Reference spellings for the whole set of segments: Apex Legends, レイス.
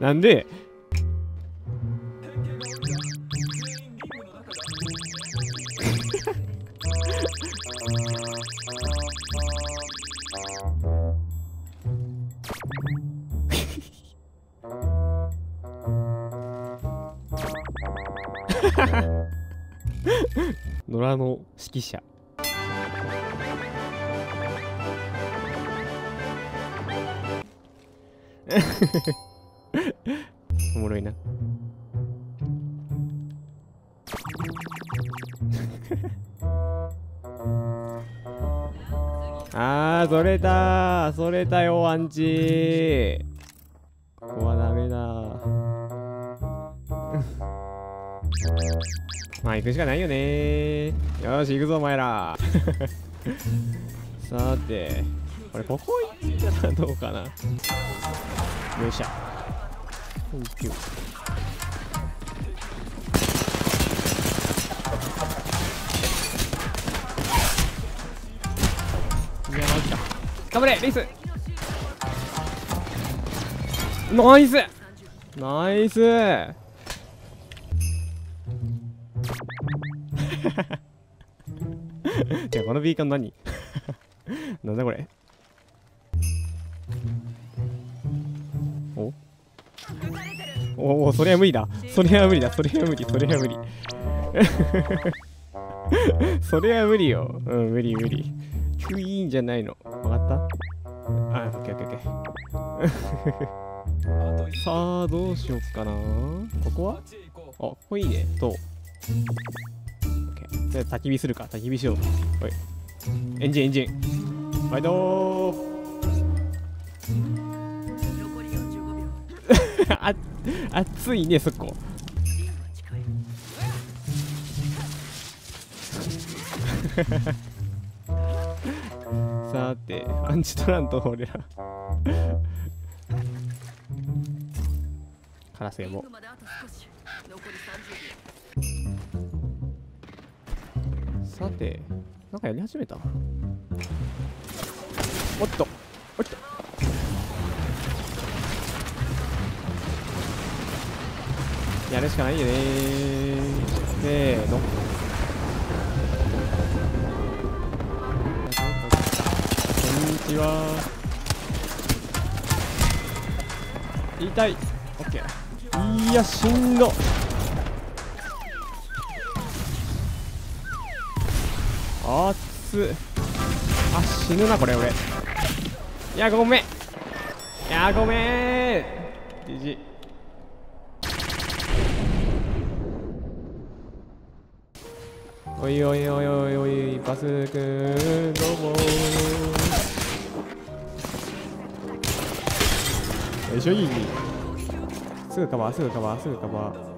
なんで野良の指揮者。おもろいな。あー、それだー、それだよ、アンチー。ここはダメだまあ行くしかないよねー。よし行くぞお前らさてこれここ行ったらどうかな。よいしょ。頑張れレイス。ナイスナイスじゃあこのビーカン何なんだこれ。おお、それは無理だ。それは無理だ。それは無理。それは無理。それは無理よ。うん、無理無理。クイーンじゃないの。わかった？あ、オッケーオッケー。さあ、どうしよっかな。ここは？あ、ここいいね。と。オッケー。じゃあ、焚き火するか。焚き火しよう。はい。エンジン、エンジン。バイドー。あ、暑いねそこさてアンチトランと俺らカラスゲボさてなんかやり始めた。おっとおっとやるしかないよねー。せーの。こんにちは。痛い。オッケー。いやしんど。あっつ。あ死ぬなこれ俺。いやごめん。いやごめん。じじ。おいおいおいおいおいバスーくーどうもー。よいしょいい。すぐカバーすぐカバーすぐカバー。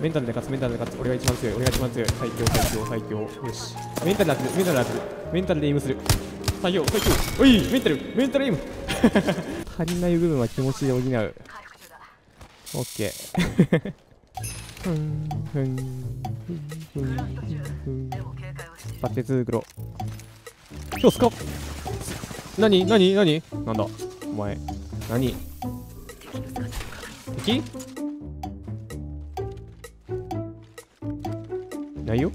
メンタルで勝つメンタルで勝つ。俺が一番強い俺が一番強い。最強最強最強。よしメンタルで当てるメンタルで当てるメンタルでエイムする。最強最強。おいメンタルメンタルエイム足りない部分は気持ちで補う。オッケー。バケツ黒。今日スカッ。何何何なんだお前。何敵ないよ。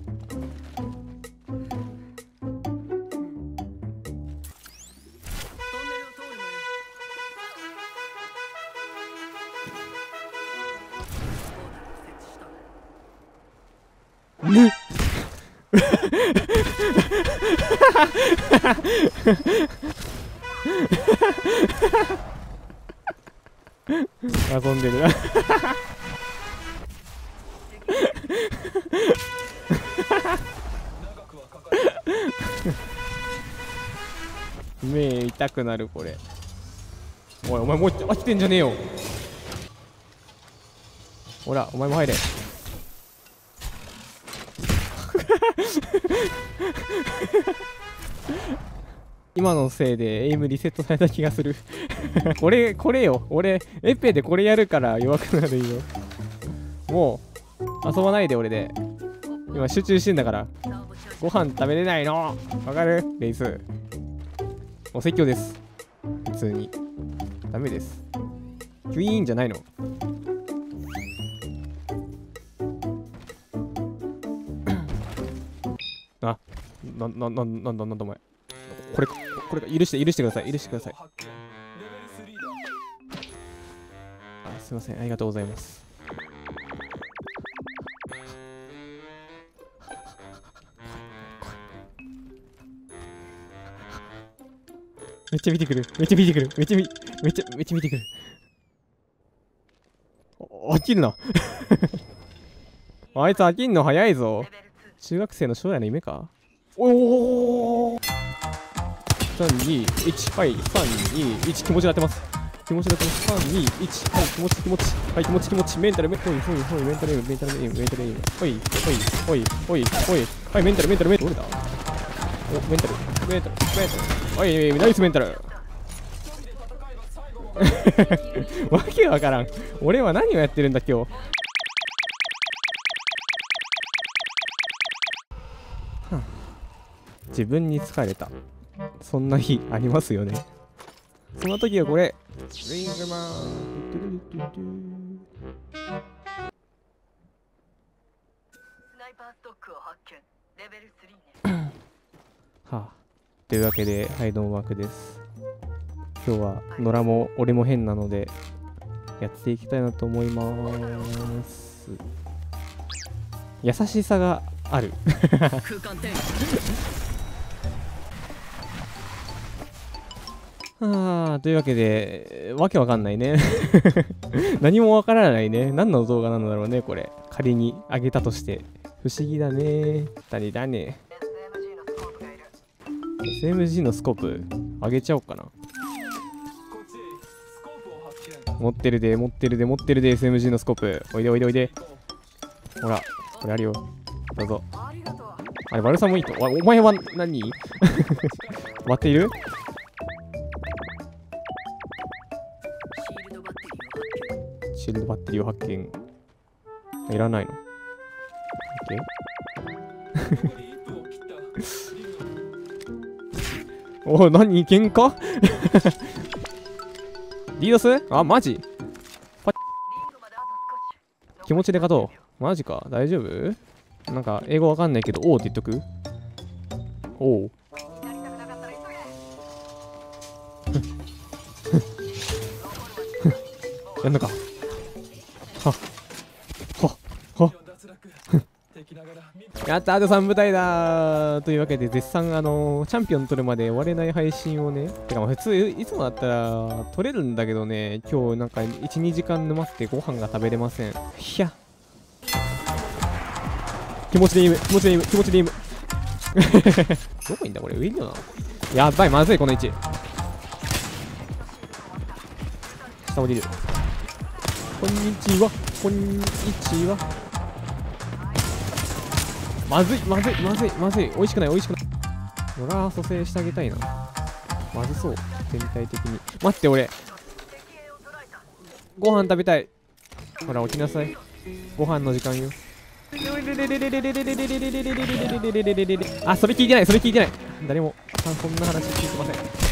遊んでる目痛くなるこれ。おいお前もう飽きてんじゃねえよ。ほらお前も入れ今のせいでエイムリセットされた気がするこれよ俺エペでこれやるから弱くなるよ。もう遊ばないで俺で今集中してんだから。ご飯食べれないのわかるレイス。お説教です普通に。ダメですキュイーンじゃないの。あなんだお前これ許してくださいあすいませんありがとうございます。めっちゃ見てくるめっちゃ見てくる。飽きるなあいつ飽きんの早いぞ。中学生の将来の夢か。おお321はい321気持ちなってます321はい気持ちメンタルメンタルはいメンタルどれだおメンタルはいナイスメンタルわけわからん俺は何をやってるんだ今日。自分に疲れたそんな日ありますよね。そんな時はこれリングマン。スナイパーストックを発見レベル3ねはあというわけではいどうもマークです。今日は野良も俺も変なのでやっていきたいなと思いまーす。優しさがあるはあ、というわけで、わけわかんないね。何もわからないね。何の動画なのだろうね、これ。仮にあげたとして。不思議だね。誰だね。SMG のスコープ、あげちゃおうかな。持ってるで、SMG のスコープ。おいで。ほら、これあるよ。どうぞ。あれ、悪さもいいと。お前は何割っている。シールドバッテリーを発見。いらないの。おい、何喧嘩リードスあ、マジ気持ちで勝とう。マジか、大丈夫なんか、英語わかんないけど、おうって言っとく。おう。やんのか。はやったあと3部隊だー。というわけで絶賛チャンピオン取るまで終われない配信をね。てかまあ普通いつもだったら取れるんだけどね今日なんか12時間沼ってご飯が食べれません。ひゃ気持ちでいいむどこいんだこれ上によな。やばいまずいこの位置下降りる。こんにちは。まずい。美味しくない。野良蘇生してあげたいな。まずそう、全体的に。待って、俺。ご飯食べたい。ほら、起きなさい。ご飯の時間よ。あ、それ聞いてない。誰も、そんな話聞いてません。